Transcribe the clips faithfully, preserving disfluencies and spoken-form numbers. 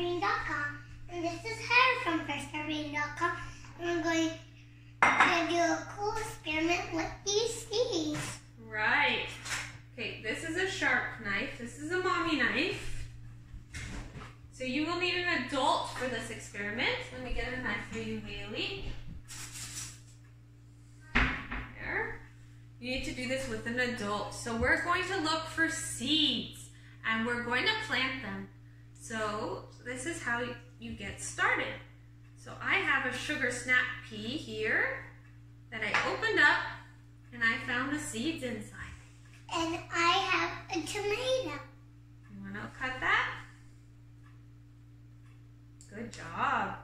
First Step Reading dot com, and this is Harry from First Step Reading dot com. I'm going to do a cool experiment with these keys. Right. Okay, this is a sharp knife. This is a mommy knife. So you will need an adult for this experiment. Let me get a knife for you, Bailey. There. You need to do this with an adult. So we're going to look for seeds, and we're going to plant them. So this is how you get started. So I have a sugar snap pea here that I opened up, and I found the seeds inside. And I have a tomato. You want to cut that? Good job.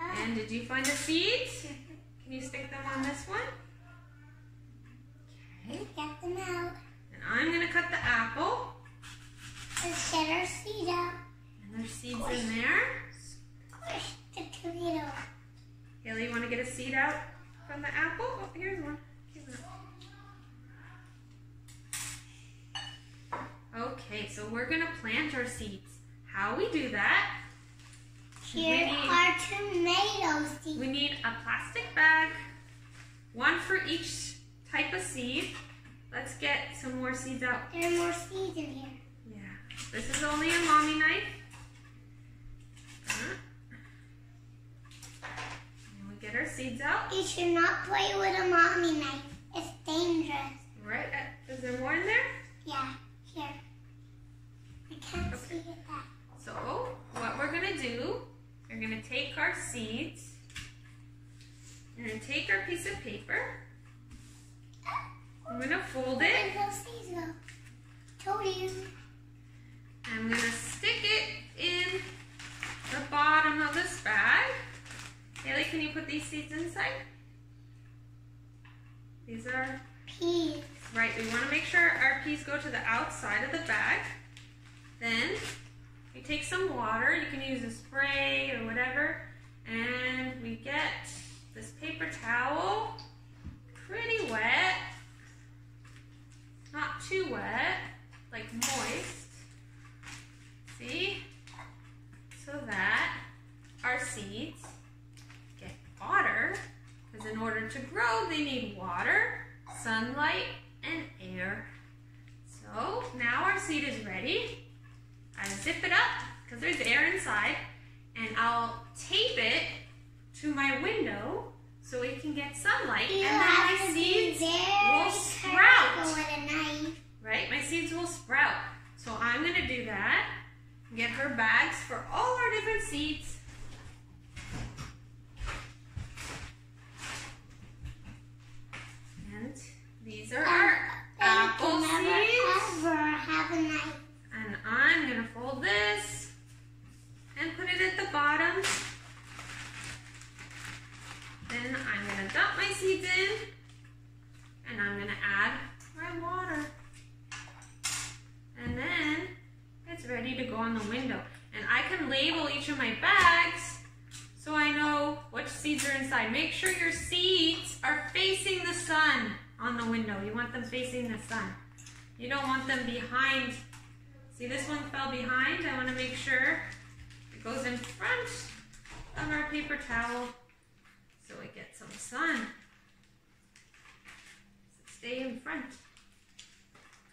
Uh, and did you find the seeds? Can you stick them on this one? Okay. Get them out. And I'm going to cut the apple. Let's get our seed out. And there's seeds Squish. in there. Squish the tomato. Haley, you want to get a seed out from the apple? Oh, here's one. Here's one. Okay, so we're going to plant our seeds. How we do that? Here are tomato seeds. We need a plastic bag, one for each type of seed. Let's get some more seeds out. There are more seeds in here. Yeah. This is only a mommy knife. And we get our seeds out. You should not play with a mommy knife. It's dangerous. Right. Is there more in there? Yeah. Here. I can't see it back. So what we're going to do, we're going to take our seeds. We're going to take our piece of paper. I'm going to fold it. Where did those seeds go? Told you. I'm going to stick it in the bottom of this bag. Haley, can you put these seeds inside? These are peas. Right, we want to make sure our peas go to the outside of the bag. Then we take some water, you can use a spray or whatever, and we get this paper towel, pretty wet, not too wet, like moist. See? So that our seeds get water, because in order to grow they need water, sunlight, and air. So now our seed is ready. I zip it up because there's air inside, and I'll tape it to my window so it can get sunlight, you and then my seeds will sprout. Right? My seeds will sprout. So I'm going to do that. Get her bags for all our different seeds. And these are um, our apple seeds. Never, ever have a knife. And I'm going to fold this and put it at the bottom. Then I'm going to dump my seeds in, and I'm going to add my water. And then it's ready to go on the window. And I can label each of my bags so I know which seeds are inside. Make sure your seeds are facing the sun on the window. You want them facing the sun. You don't want them behind. See, this one fell behind. I want to make sure it goes in front of our paper towel so it gets some sun. So stay in front.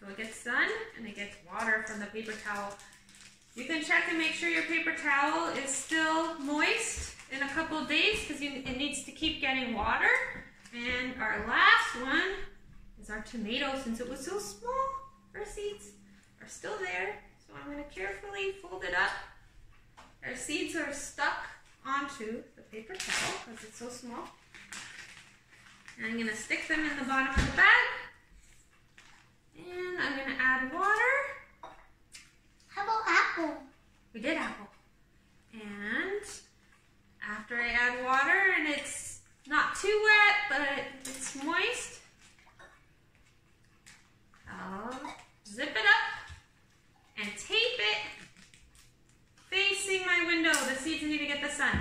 So it gets sun and it gets water from the paper towel. You can check and make sure your paper towel is still moist in a couple of days, because it needs to keep getting water. And our last one is our tomato. Since it was so small, our seeds are still there. So I'm going to carefully fold it up. Our seeds are stuck onto the paper towel because it's so small. And I'm going to stick them in the bottom of the bag. And I'm going to add water. How about apple? We did apple. And after I add water, and it's not too wet, but it's moist, I'll zip it up and tape it facing my window. The seeds need to get the sun.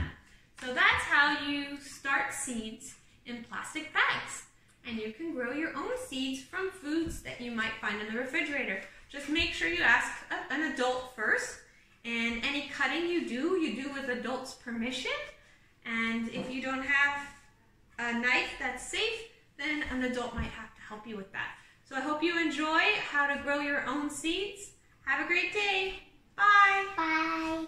So that's how you start seeds in plastic bags. And you can grow your own seeds from foods that you might find in the refrigerator. Just make sure you ask a, an adult first, and any cutting you do, you do with adults' permission. And if you don't have a knife that's safe, then an adult might have to help you with that. So I hope you enjoy how to grow your own seeds. Have a great day. Bye. Bye.